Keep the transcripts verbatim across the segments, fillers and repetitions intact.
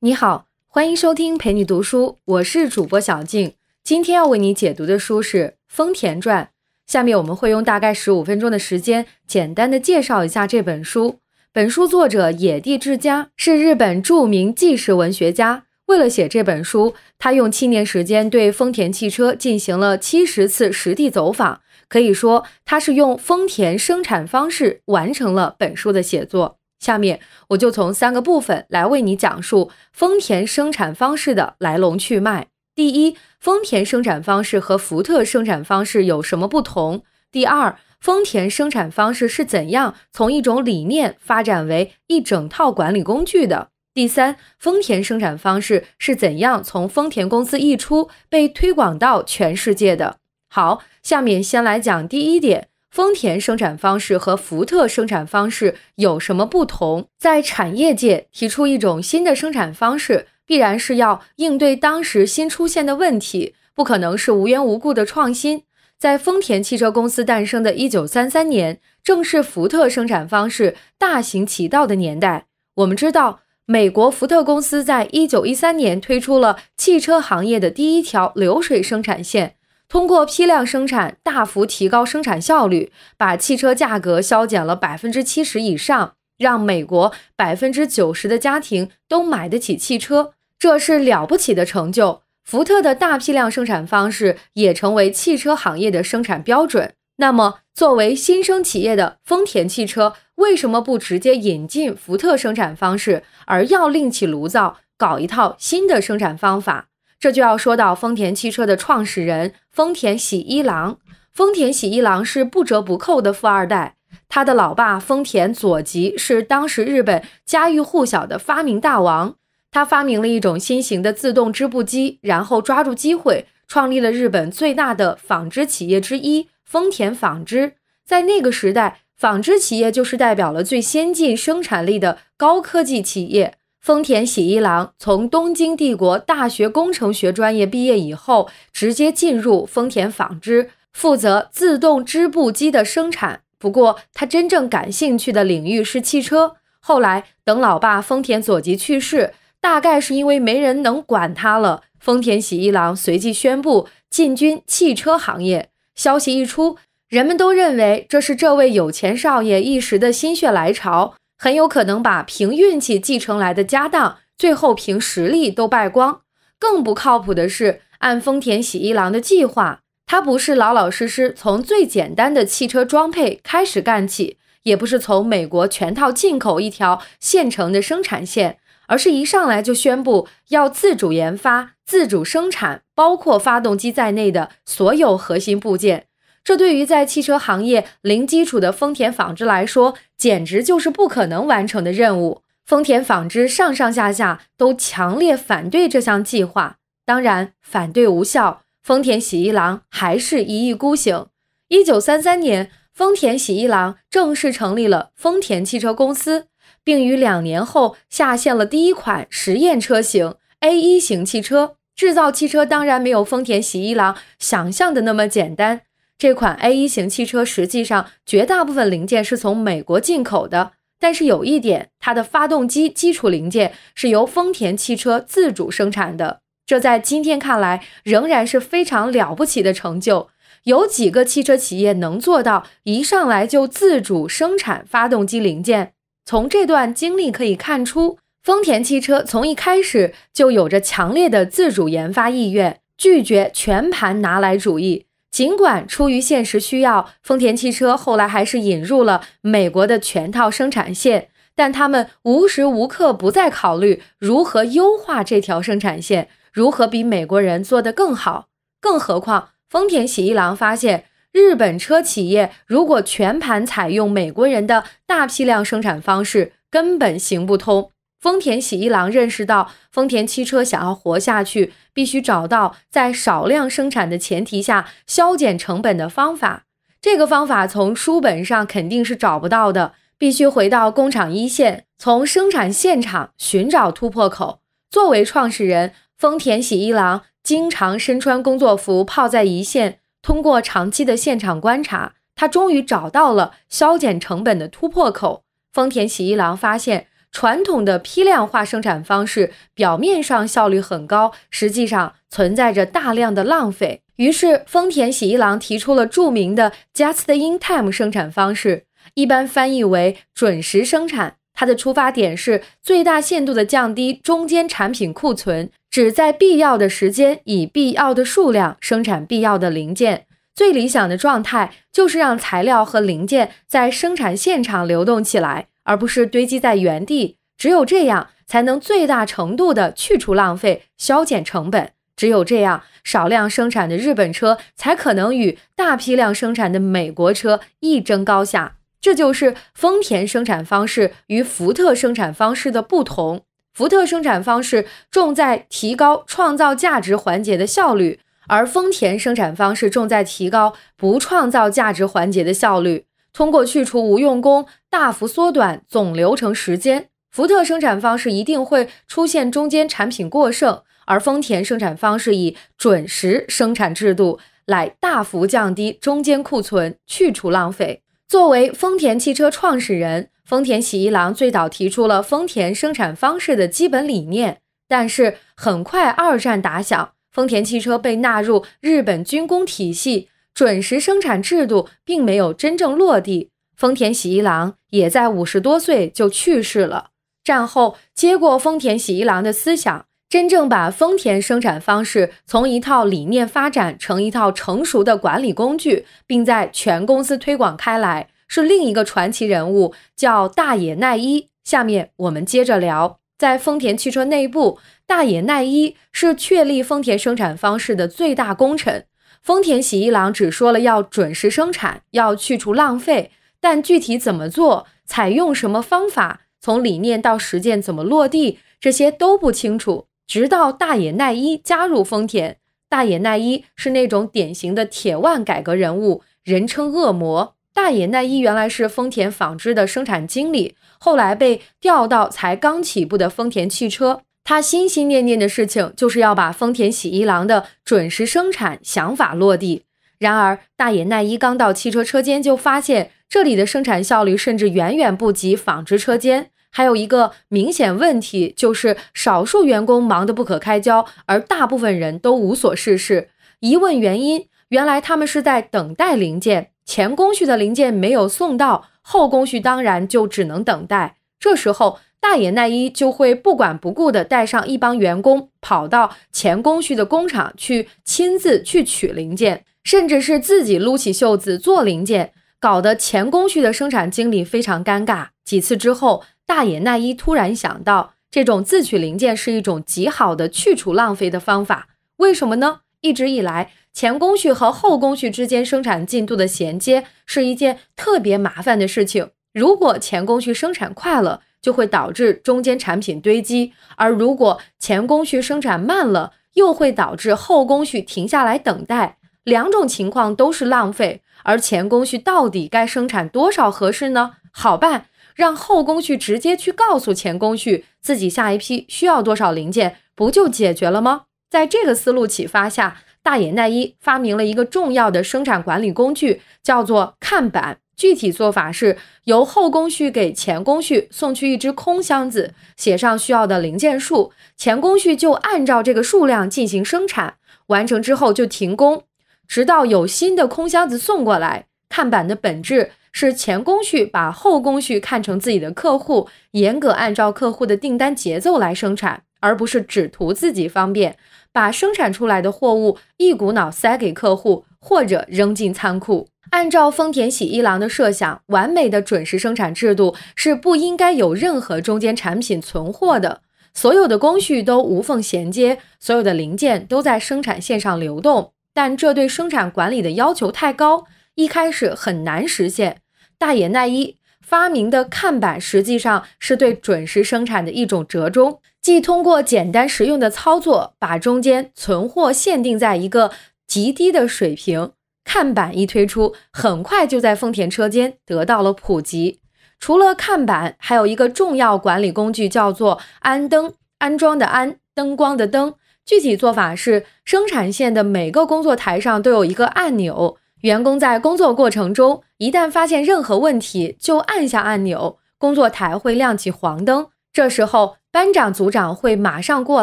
你好，欢迎收听陪你读书，我是主播小静。今天要为你解读的书是《丰田传》，下面我们会用大概十五分钟的时间，简单的介绍一下这本书。本书作者野地智佳是日本著名纪实文学家，为了写这本书，他用七年时间对丰田汽车进行了七十次实地走访，可以说他是用丰田生产方式完成了本书的写作。下面我就从三个部分来为你讲述丰田生产方式的来龙去脉。第一，丰田生产方式和福特生产方式有什么不同？第二，丰田生产方式是怎样从一种理念发展为一整套管理工具的？第三，丰田生产方式是怎样从丰田公司溢出被推广到全世界的？好，下面先来讲第一点。丰田生产方式和福特生产方式有什么不同？在产业界提出一种新的生产方式，必然是要应对当时新出现的问题，不可能是无缘无故的创新。在丰田汽车公司诞生的一九三三年，正是福特生产方式大行其道的年代。我们知道，美国福特公司在一九一三年推出了汽车行业的第一条流水生产线，通过批量生产大幅提高生产效率，把汽车价格削减了 百分之七十 以上，让美国 百分之九十 的家庭都买得起汽车，这是了不起的成就。福特的大批量生产方式也成为汽车行业的生产标准。那么作为新生企业的丰田汽车，为什么不直接引进福特生产方式，而要另起炉灶搞一套新的生产方法？这就要说到丰田汽车的创始人丰田喜一郎。丰田喜一郎是不折不扣的富二代，他的老爸丰田佐吉是当时日本家喻户晓的发明大王，他发明了一种新型的自动织布机，然后抓住机会创立了日本最大的纺织企业之一丰田纺织。在那个时代，纺织企业就是代表了最先进生产力的高科技企业。丰田喜一郎从东京帝国大学工程学专业毕业以后，直接进入丰田纺织，负责自动织布机的生产。不过他真正感兴趣的领域是汽车。后来等老爸丰田佐吉去世，大概是因为没人能管他了，丰田喜一郎随即宣布进军汽车行业。消息一出，人们都认为这是这位有钱少爷一时的心血来潮，很有可能把凭运气继承来的家当最后凭实力都败光。更不靠谱的是，按丰田喜一郎的计划，他不是老老实实从最简单的汽车装配开始干起，也不是从美国全套进口一条现成的生产线，而是一上来就宣布要自主研发、自主生产包括发动机在内的所有核心部件。这对于在汽车行业零基础的丰田纺织来说，简直就是不可能完成的任务。丰田纺织上上下下都强烈反对这项计划，当然反对无效，丰田喜一郎还是一意孤行。一九三三年，丰田喜一郎正式成立了丰田汽车公司，并于两年后下线了第一款实验车型 A一型汽车。制造汽车当然没有丰田喜一郎想象的那么简单，这款 A一型汽车实际上绝大部分零件是从美国进口的，但是有一点，它的发动机基础零件是由丰田汽车自主生产的。这在今天看来仍然是非常了不起的成就。有几个汽车企业能做到一上来就自主生产发动机零件？从这段经历可以看出，丰田汽车从一开始就有着强烈的自主研发意愿，拒绝全盘拿来主义。尽管出于现实需要，丰田汽车后来还是引入了美国的全套生产线，但他们无时无刻不在考虑如何优化这条生产线，如何比美国人做得更好。更何况，丰田喜一郎发现，日本车企业如果全盘采用美国人的大批量生产方式，根本行不通。丰田喜一郎认识到，丰田汽车想要活下去，必须找到在少量生产的前提下削减成本的方法。这个方法从书本上肯定是找不到的，必须回到工厂一线，从生产现场寻找突破口。作为创始人，丰田喜一郎经常身穿工作服泡在一线，通过长期的现场观察，他终于找到了削减成本的突破口。丰田喜一郎发现，传统的批量化生产方式表面上效率很高，实际上存在着大量的浪费。于是，丰田喜一郎提出了著名的 Just in time 生产方式，一般翻译为准时生产。它的出发点是最大限度地降低中间产品库存，只在必要的时间以必要的数量生产必要的零件。最理想的状态就是让材料和零件在生产现场流动起来，而不是堆积在原地。只有这样，才能最大程度地去除浪费，削减成本。只有这样，少量生产的日本车才可能与大批量生产的美国车一争高下。这就是丰田生产方式与福特生产方式的不同。福特生产方式重在提高创造价值环节的效率，而丰田生产方式重在提高不创造价值环节的效率，通过去除无用功，大幅缩短总流程时间。福特生产方式一定会出现中间产品过剩，而丰田生产方式以准时生产制度来大幅降低中间库存，去除浪费。作为丰田汽车创始人，丰田喜一郎最早提出了丰田生产方式的基本理念，但是很快二战打响，丰田汽车被纳入日本军工体系，准时生产制度并没有真正落地。丰田喜一郎也在五十多岁就去世了。战后，接过丰田喜一郎的思想，真正把丰田生产方式从一套理念发展成一套成熟的管理工具，并在全公司推广开来，是另一个传奇人物，叫大野耐一。下面我们接着聊。在丰田汽车内部，大野耐一是确立丰田生产方式的最大功臣。丰田喜一郎只说了要准时生产，要去除浪费，但具体怎么做，采用什么方法，从理念到实践怎么落地，这些都不清楚。直到大野耐一加入丰田，大野耐一是那种典型的铁腕改革人物，人称恶魔。大野耐一原来是丰田纺织的生产经理，后来被调到才刚起步的丰田汽车。他心心念念的事情就是要把丰田喜一郎的准时生产想法落地。然而，大野耐一刚到汽车车间就发现，这里的生产效率甚至远远不及纺织车间。还有一个明显问题，就是少数员工忙得不可开交，而大部分人都无所事事。一问原因，原来他们是在等待零件，前工序的零件没有送到，后工序当然就只能等待。这时候，大野耐一就会不管不顾地带上一帮员工，跑到前工序的工厂去亲自去取零件，甚至是自己撸起袖子做零件，搞得前工序的生产经理非常尴尬。几次之后，大野耐一突然想到，这种自取零件是一种极好的去除浪费的方法。为什么呢？一直以来，前工序和后工序之间生产进度的衔接是一件特别麻烦的事情。如果前工序生产快了，就会导致中间产品堆积，而如果前工序生产慢了，又会导致后工序停下来等待。两种情况都是浪费，而前工序到底该生产多少合适呢？好办，让后工序直接去告诉前工序自己下一批需要多少零件，不就解决了吗？在这个思路启发下，大野耐一发明了一个重要的生产管理工具，叫做看板。具体做法是，由后工序给前工序送去一只空箱子，写上需要的零件数，前工序就按照这个数量进行生产，完成之后就停工，直到有新的空箱子送过来。看板的本质是前工序把后工序看成自己的客户，严格按照客户的订单节奏来生产，而不是只图自己方便，把生产出来的货物一股脑塞给客户，或者扔进仓库。按照丰田喜一郎的设想，完美的准时生产制度是不应该有任何中间产品存货的，所有的工序都无缝衔接，所有的零件都在生产线上流动。但这对生产管理的要求太高，一开始很难实现。大野耐一发明的看板实际上是对准时生产的一种折中，既通过简单实用的操作，把中间存货限定在一个极低的水平。看板一推出，很快就在丰田车间得到了普及。除了看板，还有一个重要管理工具，叫做安灯，安装的安，灯光的灯。具体做法是，生产线的每个工作台上都有一个按钮，员工在工作过程中一旦发现任何问题，就按下按钮，工作台会亮起黄灯，这时候班长、组长会马上过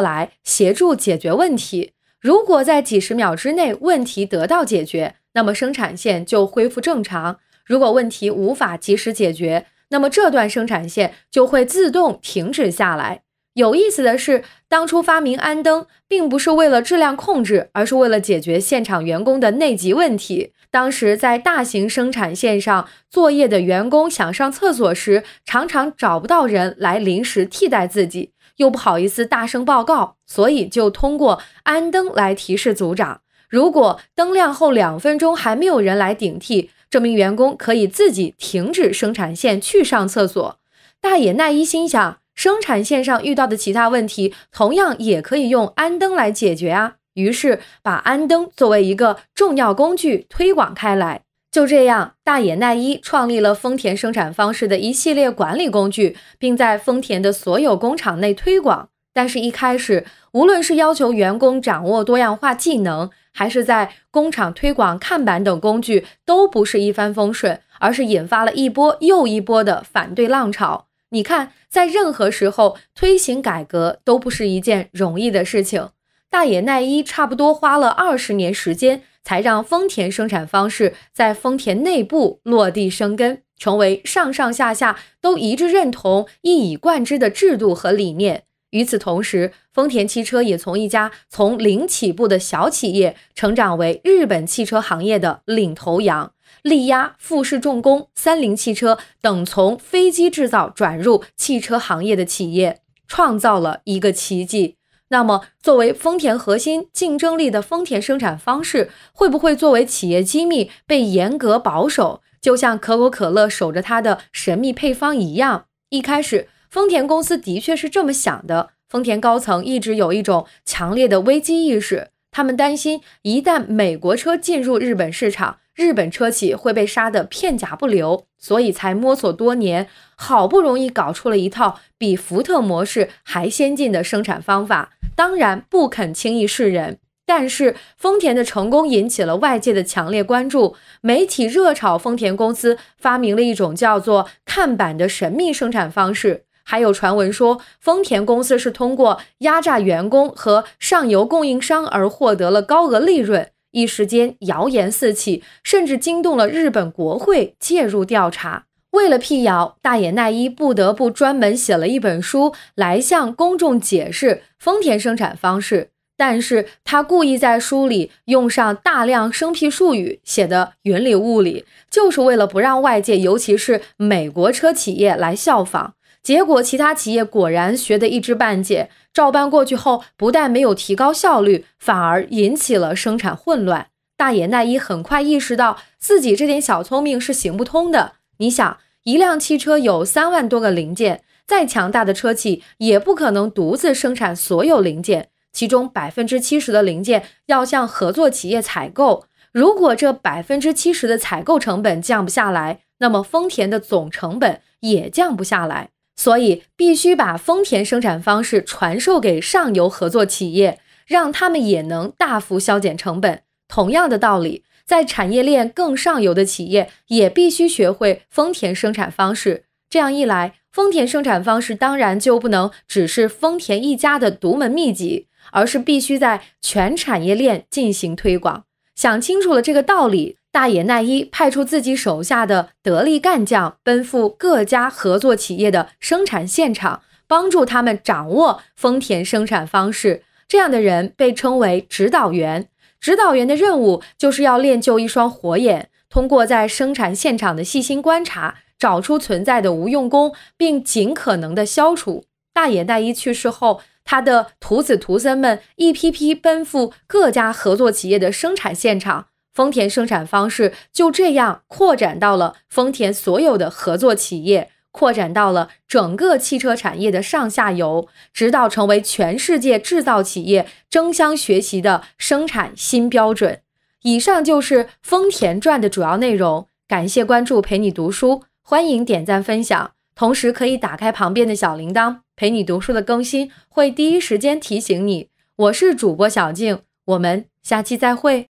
来协助解决问题。如果在几十秒之内问题得到解决，那么生产线就恢复正常。如果问题无法及时解决，那么这段生产线就会自动停止下来。有意思的是，当初发明安灯并不是为了质量控制，而是为了解决现场员工的内急问题。当时在大型生产线上作业的员工想上厕所时，常常找不到人来临时替代自己，又不好意思大声报告，所以就通过安灯来提示组长。如果灯亮后两分钟还没有人来顶替，这名员工可以自己停止生产线去上厕所。大野奈一心想，生产线上遇到的其他问题同样也可以用安灯来解决啊，于是把安灯作为一个重要工具推广开来。就这样，大野奈一创立了丰田生产方式的一系列管理工具，并在丰田的所有工厂内推广。但是一开始，无论是要求员工掌握多样化技能，还是在工厂推广看板等工具，都不是一帆风顺，而是引发了一波又一波的反对浪潮。你看，在任何时候推行改革都不是一件容易的事情。大野奈一差不多花了二十年时间，才让丰田生产方式在丰田内部落地生根，成为上上下下都一致认同、一以贯之的制度和理念。与此同时，丰田汽车也从一家从零起步的小企业，成长为日本汽车行业的领头羊。力压富士重工、三菱汽车等从飞机制造转入汽车行业的企业，创造了一个奇迹。那么，作为丰田核心竞争力的丰田生产方式，会不会作为企业机密被严格保守？就像可口可乐守着它的神秘配方一样。一开始，丰田公司的确是这么想的。丰田高层一直有一种强烈的危机意识，他们担心一旦美国车进入日本市场，日本车企会被杀得片甲不留，所以才摸索多年，好不容易搞出了一套比福特模式还先进的生产方法，当然不肯轻易示人。但是丰田的成功引起了外界的强烈关注，媒体热炒丰田公司发明了一种叫做看板的神秘生产方式，还有传闻说丰田公司是通过压榨员工和上游供应商而获得了高额利润。一时间谣言四起，甚至惊动了日本国会介入调查。为了辟谣，大野奈一不得不专门写了一本书来向公众解释丰田生产方式，但是他故意在书里用上大量生僻术语，写得云里雾里，就是为了不让外界尤其是美国车企业来效仿。结果其他企业果然学得一知半解，照搬过去后不但没有提高效率，反而引起了生产混乱。大野奈一很快意识到自己这点小聪明是行不通的。你想，一辆汽车有三万多个零件，再强大的车企也不可能独自生产所有零件，其中 百分之七十 的零件要向合作企业采购。如果这 百分之七十 的采购成本降不下来，那么丰田的总成本也降不下来。所以必须把丰田生产方式传授给上游合作企业，让他们也能大幅削减成本。同样的道理，在产业链更上游的企业也必须学会丰田生产方式。这样一来，丰田生产方式当然就不能只是丰田一家的独门秘籍，而是必须在全产业链进行推广。想清楚了这个道理，大野奈一派出自己手下的得力干将，奔赴各家合作企业的生产现场，帮助他们掌握丰田生产方式。这样的人被称为指导员。指导员的任务就是要练就一双火眼，通过在生产现场的细心观察，找出存在的无用功，并尽可能的消除。大野奈一去世后，他的徒子徒孙们一批批奔赴各家合作企业的生产现场，丰田生产方式就这样扩展到了丰田所有的合作企业，扩展到了整个汽车产业的上下游，直到成为全世界制造企业争相学习的生产新标准。以上就是《丰田传》的主要内容，感谢关注陪你读书，欢迎点赞分享，同时可以打开旁边的小铃铛，陪你读书的更新会第一时间提醒你。我是主播小静，我们下期再会。